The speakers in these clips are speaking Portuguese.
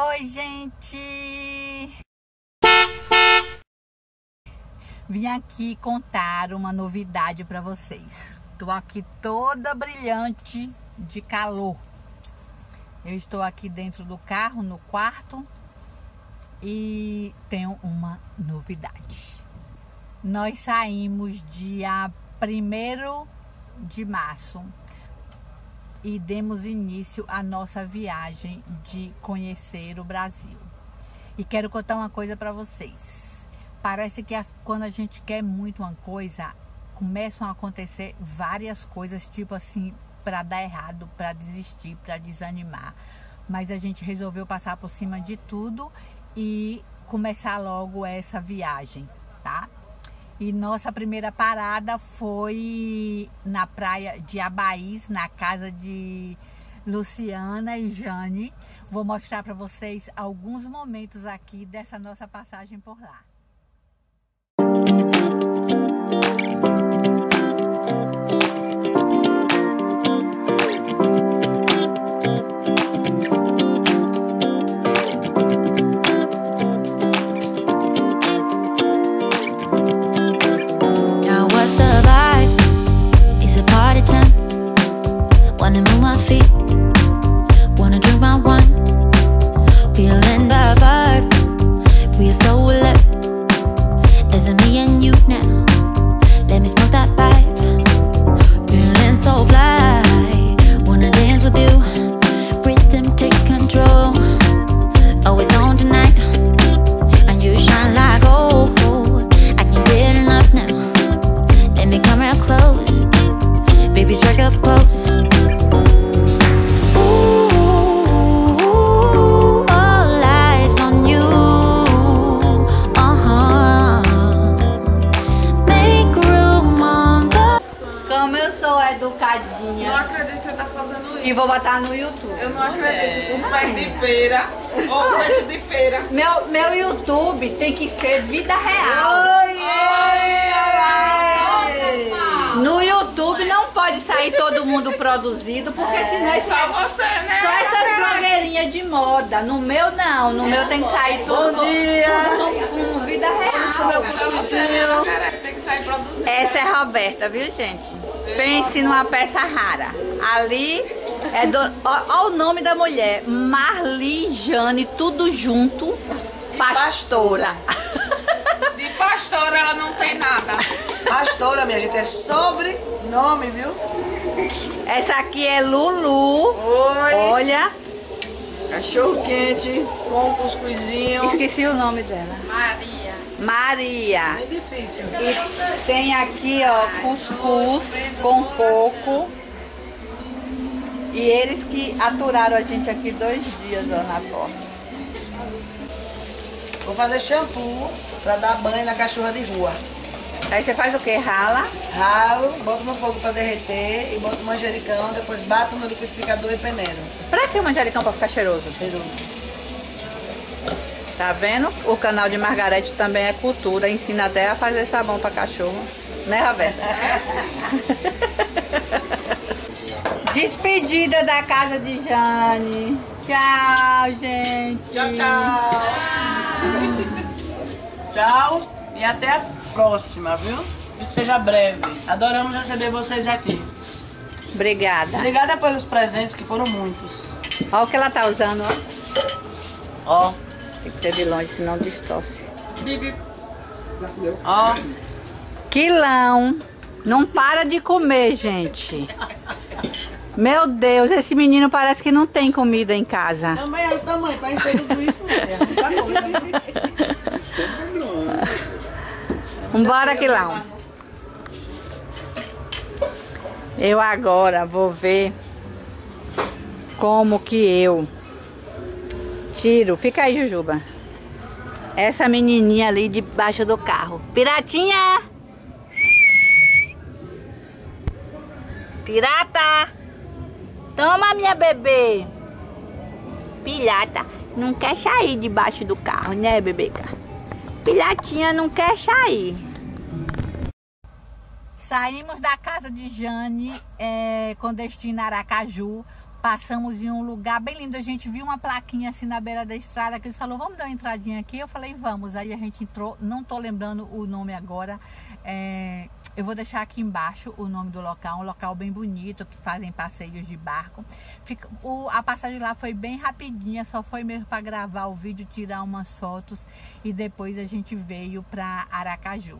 Oi, gente! Vim aqui contar uma novidade pra vocês. Tô aqui toda brilhante de calor. Eu estou aqui dentro do carro, no quarto, e tenho uma novidade. Nós saímos dia 1 de março e demos início à nossa viagem de conhecer o Brasil. E quero contar uma coisa para vocês. Parece que quando a gente quer muito uma coisa, começam a acontecer várias coisas, tipo assim, para dar errado, para desistir, para desanimar. Mas a gente resolveu passar por cima de tudo e começar logo essa viagem, tá? E nossa primeira parada foi na praia de Abaís, na casa de Luciana e Jane. Vou mostrar para vocês alguns momentos aqui dessa nossa passagem por lá. Educadinha. Não acredito que você tá fazendo isso. E vou botar no YouTube. Eu não acredito. Os pais de feira. Ou frente de feira. Meu YouTube tem que ser vida real. Oi, oi, oi. No YouTube não pode sair todo mundo produzido, porque senão é só você, né? Só essas blogueirinhas de moda. No meu não. No meu tem que sair tudo com vida real. Tem que sair produzido. Essa é a Roberta, viu, gente? Pense numa peça rara. Ali é do... Olha o nome da mulher. Marli Jane, tudo junto. Pastora. De pastora ela não tem nada. Pastora, minha gente, é sobrenome, viu? Essa aqui é Lulu. Oi. Olha. Cachorro quente com cuscuzinho. Esqueci o nome dela. Maria. Bem difícil. E tem aqui, ó, cuscuz com coco. E eles que aturaram a gente aqui 2 dias, ó, na porta. Vou fazer shampoo pra dar banho na cachorra de rua. Aí você faz o que? Rala? Ralo, boto no fogo pra derreter e boto o manjericão, depois bato no liquidificador e peneiro. Pra que o manjericão? Pra ficar cheiroso? Cheiroso. Tá vendo? O canal de Margarete também é cultura, ensina até a fazer sabão pra cachorro. Né, Roberta? Despedida da casa de Jane. Tchau, gente. Tchau, tchau. Tchau e até a próxima, viu? Que seja breve. Adoramos receber vocês aqui. Obrigada. Obrigada pelos presentes, que foram muitos. Olha o que ela tá usando, ó. Ó. Tem que ser de longe, senão distorce. Ó, quilão. Não para de comer, gente. Meu Deus, esse menino parece que não tem comida em casa. Também é o tamanho, pra encher tudo isso mesmo. Vambora, quilão. Eu agora vou ver como que eu tiro. Fica aí, Jujuba. Essa menininha ali debaixo do carro. Piratinha! Pirata! Toma, minha bebê! Pirata não quer sair debaixo do carro, né, bebê? Piratinha não quer sair. Saímos da casa de Jane com destino a Aracaju Passamos em um lugar bem lindo, a gente viu uma plaquinha assim na beira da estrada, que eles falaram, vamos dar uma entradinha aqui? Eu falei, vamos. Aí a gente entrou, não tô lembrando o nome agora, eu vou deixar aqui embaixo o nome do local, um local bem bonito, que fazem passeios de barco. A passagem lá foi bem rapidinha, só foi mesmo para gravar o vídeo, tirar umas fotos, e depois a gente veio para Aracaju.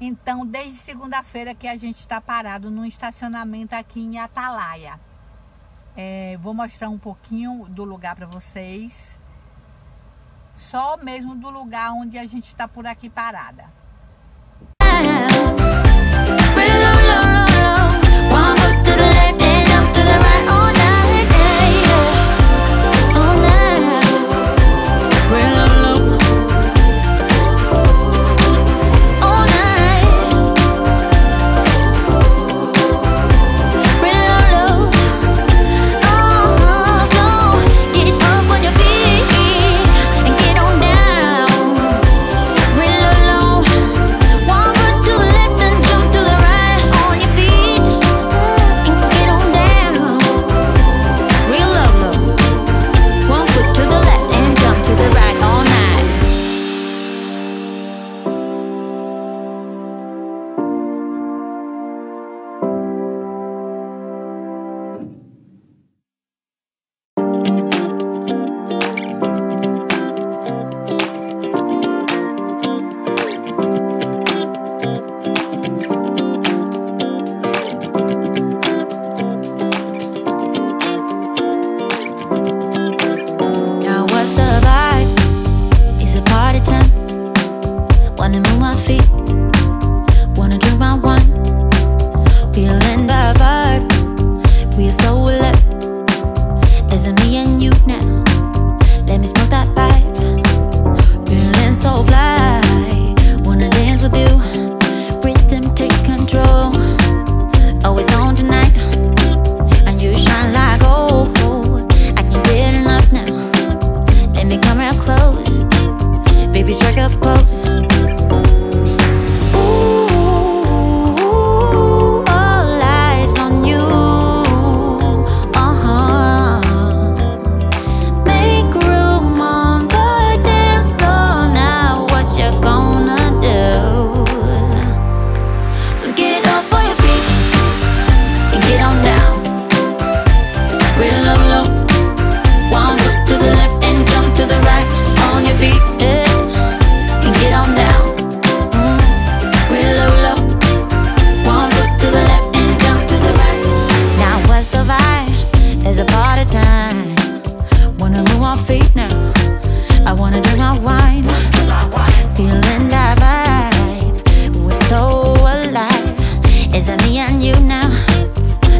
Então, desde segunda-feira que a gente está parado num estacionamento aqui em Atalaia. Vou mostrar um pouquinho do lugar para vocês. Só mesmo do lugar onde a gente está por aqui parada.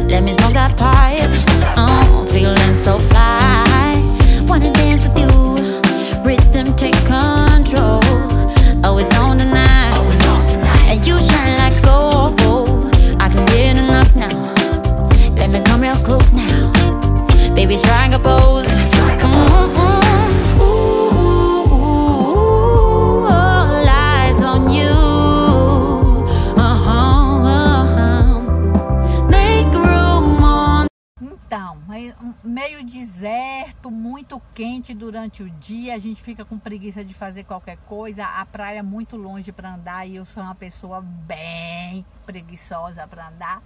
Let me smoke that pipe. I'm feeling so fly. Wanna dance with you. Rhythm takes control. Always on the night. And you shine like gold. I can get enough now. Let me come real close now. Baby, try and pose. Meio deserto, muito quente durante o dia, a gente fica com preguiça de fazer qualquer coisa, a praia é muito longe para andar e eu sou uma pessoa bem preguiçosa para andar.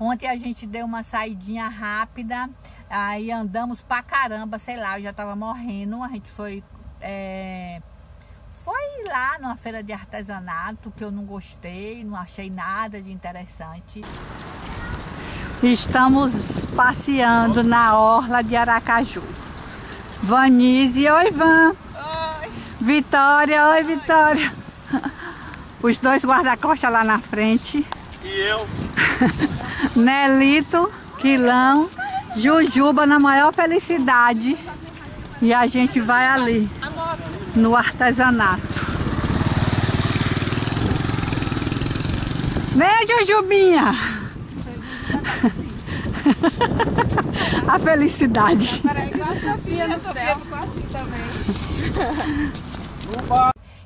Ontem a gente deu uma saidinha rápida, aí andamos pra caramba, sei lá, eu já tava morrendo, a gente foi... Foi lá numa feira de artesanato que eu não gostei, não achei nada de interessante. Estamos passeando na orla de Aracaju. Vanise, oi Van. Oi. Vitória, oi Vitória. Oi. Os dois guarda-costas lá na frente. E eu. Nelito, Quilão, Jujuba na maior felicidade. E a gente vai ali, no artesanato. Vem, Jujubinha. A felicidade.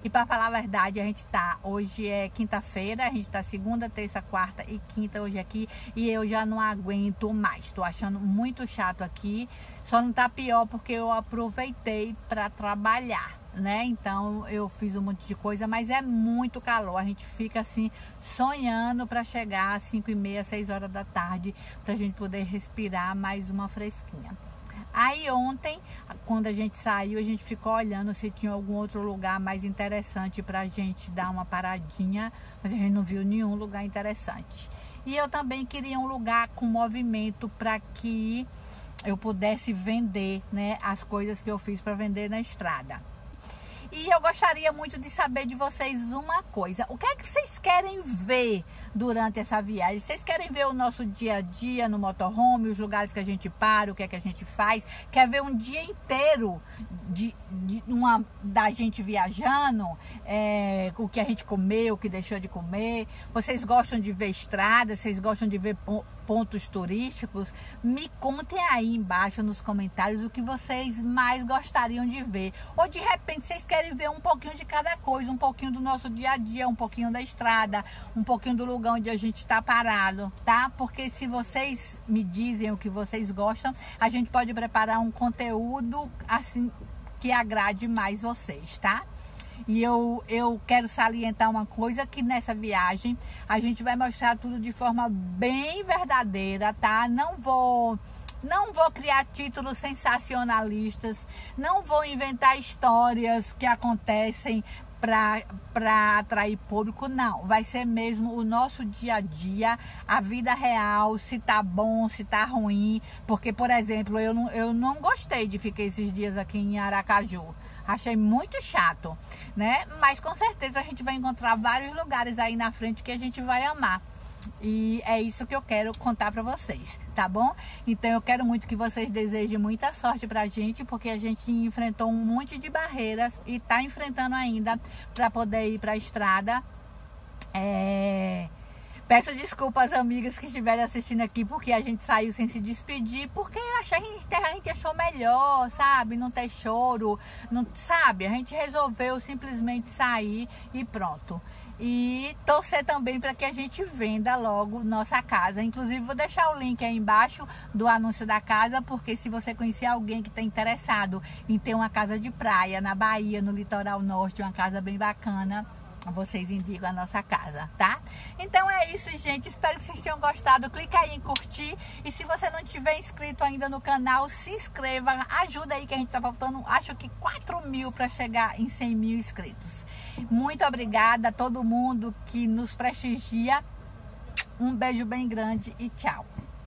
E para falar a verdade, a gente tá, hoje é quinta-feira, a gente tá segunda, terça, quarta e quinta hoje aqui, e eu já não aguento mais, tô achando muito chato aqui, só não tá pior porque eu aproveitei para trabalhar, né? Então eu fiz um monte de coisa, mas é muito calor, a gente fica assim sonhando para chegar às 5h30, 6 horas da tarde, pra gente poder respirar mais uma fresquinha. Aí ontem, quando a gente saiu, a gente ficou olhando se tinha algum outro lugar mais interessante pra gente dar uma paradinha, mas a gente não viu nenhum lugar interessante. E eu também queria um lugar com movimento para que eu pudesse vender, né, as coisas que eu fiz para vender na estrada. E eu gostaria muito de saber de vocês uma coisa. O que é que vocês querem ver durante essa viagem? Vocês querem ver o nosso dia a dia no motorhome, os lugares que a gente para, o que é que a gente faz? Quer ver um dia inteiro da gente viajando? O que a gente comeu, o que deixou de comer? Vocês gostam de ver estradas? Vocês gostam de ver pontos turísticos? Me contem aí embaixo nos comentários o que vocês mais gostariam de ver. Ou de repente vocês querem ver um pouquinho de cada coisa, um pouquinho do nosso dia a dia, um pouquinho da estrada, um pouquinho do lugar onde a gente está parado, tá? Porque se vocês me dizem o que vocês gostam, a gente pode preparar um conteúdo assim que agrade mais vocês, tá? E eu quero salientar uma coisa, que nessa viagem a gente vai mostrar tudo de forma bem verdadeira, tá? Não vou criar títulos sensacionalistas, não vou inventar histórias que acontecem para atrair público, não. Vai ser mesmo o nosso dia a dia, a vida real, se tá bom, se tá ruim. Porque, por exemplo, eu não gostei de ficar esses dias aqui em Aracaju. Achei muito chato, né? Mas com certeza a gente vai encontrar vários lugares aí na frente que a gente vai amar. E é isso que eu quero contar pra vocês, tá bom? Então eu quero muito que vocês desejem muita sorte pra gente, porque a gente enfrentou um monte de barreiras e tá enfrentando ainda pra poder ir pra estrada. Peço desculpas às amigas que estiverem assistindo aqui, porque a gente saiu sem se despedir, porque a gente achou melhor, sabe? Não ter choro, não, sabe? A gente resolveu simplesmente sair e pronto. E torcer também para que a gente venda logo nossa casa. Inclusive vou deixar o link aí embaixo do anúncio da casa, porque se você conhecer alguém que está interessado em ter uma casa de praia na Bahia, no litoral norte, uma casa bem bacana, vocês indicam a nossa casa, tá? Então é isso, gente. Espero que vocês tenham gostado. Clica aí em curtir. E se você não tiver inscrito ainda no canal, se inscreva. Ajuda aí que a gente tá faltando, acho que 4.000 para chegar em 100.000 inscritos. Muito obrigada a todo mundo que nos prestigia. Um beijo bem grande e tchau.